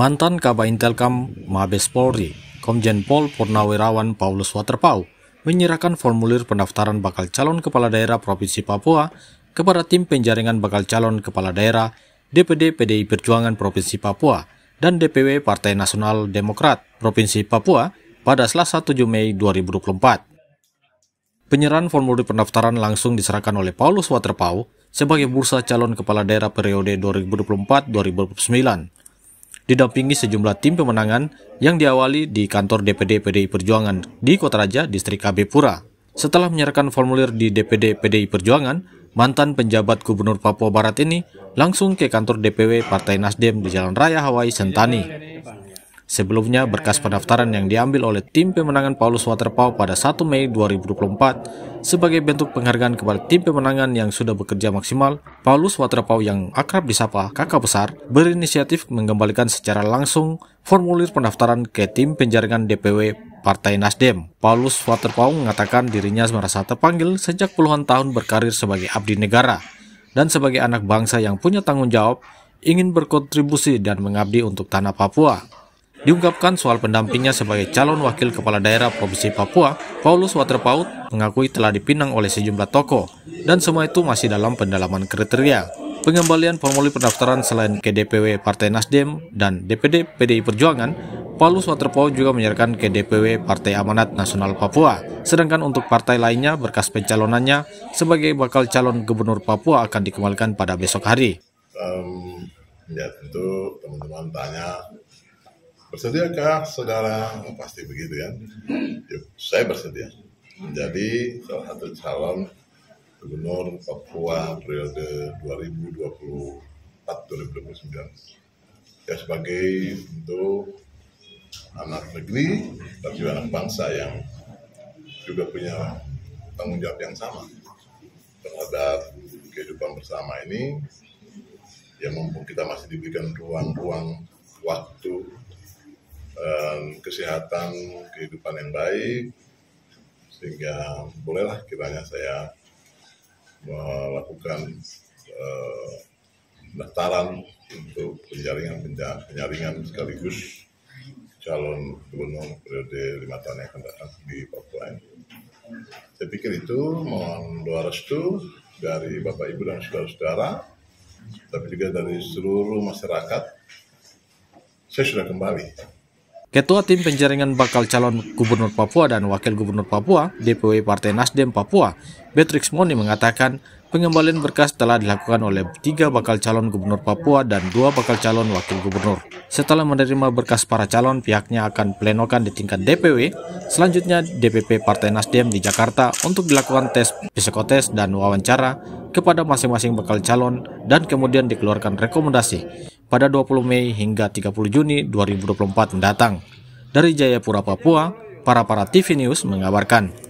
Mantan Kabag Intelkam Mabes Polri, Komjen Pol Purnawirawan Paulus Waterpauw, menyerahkan formulir pendaftaran bakal calon kepala daerah Provinsi Papua kepada tim penjaringan bakal calon kepala daerah DPD PDI Perjuangan Provinsi Papua dan DPW Partai Nasional Demokrat Provinsi Papua pada Selasa 7 Mei 2024. Penyerahan formulir pendaftaran langsung diserahkan oleh Paulus Waterpauw sebagai bursa calon kepala daerah periode 2024-2029. Didampingi sejumlah tim pemenangan yang diawali di kantor DPD PDI Perjuangan di Kota Raja, Distrik Kabe Pura. Setelah menyerahkan formulir di DPD PDI Perjuangan, mantan penjabat Gubernur Papua Barat ini langsung ke kantor DPW Partai Nasdem di Jalan Raya Hawaii, Sentani. Sebelumnya, berkas pendaftaran yang diambil oleh tim pemenangan Paulus Waterpauw pada 1 Mei 2024 sebagai bentuk penghargaan kepada tim pemenangan yang sudah bekerja maksimal, Paulus Waterpauw yang akrab disapa kakak besar berinisiatif mengembalikan secara langsung formulir pendaftaran ke tim penjaringan DPW Partai Nasdem. Paulus Waterpauw mengatakan dirinya merasa terpanggil sejak puluhan tahun berkarir sebagai abdi negara dan sebagai anak bangsa yang punya tanggung jawab, ingin berkontribusi dan mengabdi untuk tanah Papua. Diungkapkan soal pendampingnya sebagai calon wakil kepala daerah Provinsi Papua, Paulus Waterpauw mengakui telah dipinang oleh sejumlah tokoh, dan semua itu masih dalam pendalaman kriteria. Pengembalian formulir pendaftaran selain ke DPW Partai Nasdem dan DPD PDI Perjuangan, Paulus Waterpauw juga menyerahkan ke DPW Partai Amanat Nasional Papua. Sedangkan untuk partai lainnya, berkas pencalonannya sebagai bakal calon gubernur Papua akan dikembalikan pada besok hari. Ya tentu teman-teman tanya, bersediakah saudara? Oh, pasti begitu kan? Saya bersedia. Jadi salah satu calon gubernur Papua periode 2024-2029. Ya sebagai tentu anak negeri, tapi juga anak bangsa yang juga punya tanggung jawab yang sama terhadap kehidupan bersama ini. Ya mumpung kita masih diberikan ruang-ruang waktu, kesehatan, kehidupan yang baik, sehingga bolehlah kiranya saya melakukan pendaftaran untuk penjaringan sekaligus calon gubernur periode 5 tahun yang akan datang di Papua ini. Saya pikir itu mohon doa restu dari Bapak Ibu dan saudara-saudara, tapi juga dari seluruh masyarakat. Saya sudah kembali. Ketua Tim Penjaringan Bakal Calon Gubernur Papua dan Wakil Gubernur Papua, DPW Partai Nasdem Papua, Beatrix Moni mengatakan pengembalian berkas telah dilakukan oleh 3 bakal calon gubernur Papua dan 2 bakal calon wakil gubernur. Setelah menerima berkas para calon, pihaknya akan plenokan di tingkat DPW, selanjutnya DPP Partai Nasdem di Jakarta untuk dilakukan tes psikotes dan wawancara kepada masing-masing bakal calon dan kemudian dikeluarkan rekomendasi pada 20 Mei hingga 30 Juni 2024 mendatang. Dari Jayapura, Papua, Para Para TV News mengabarkan.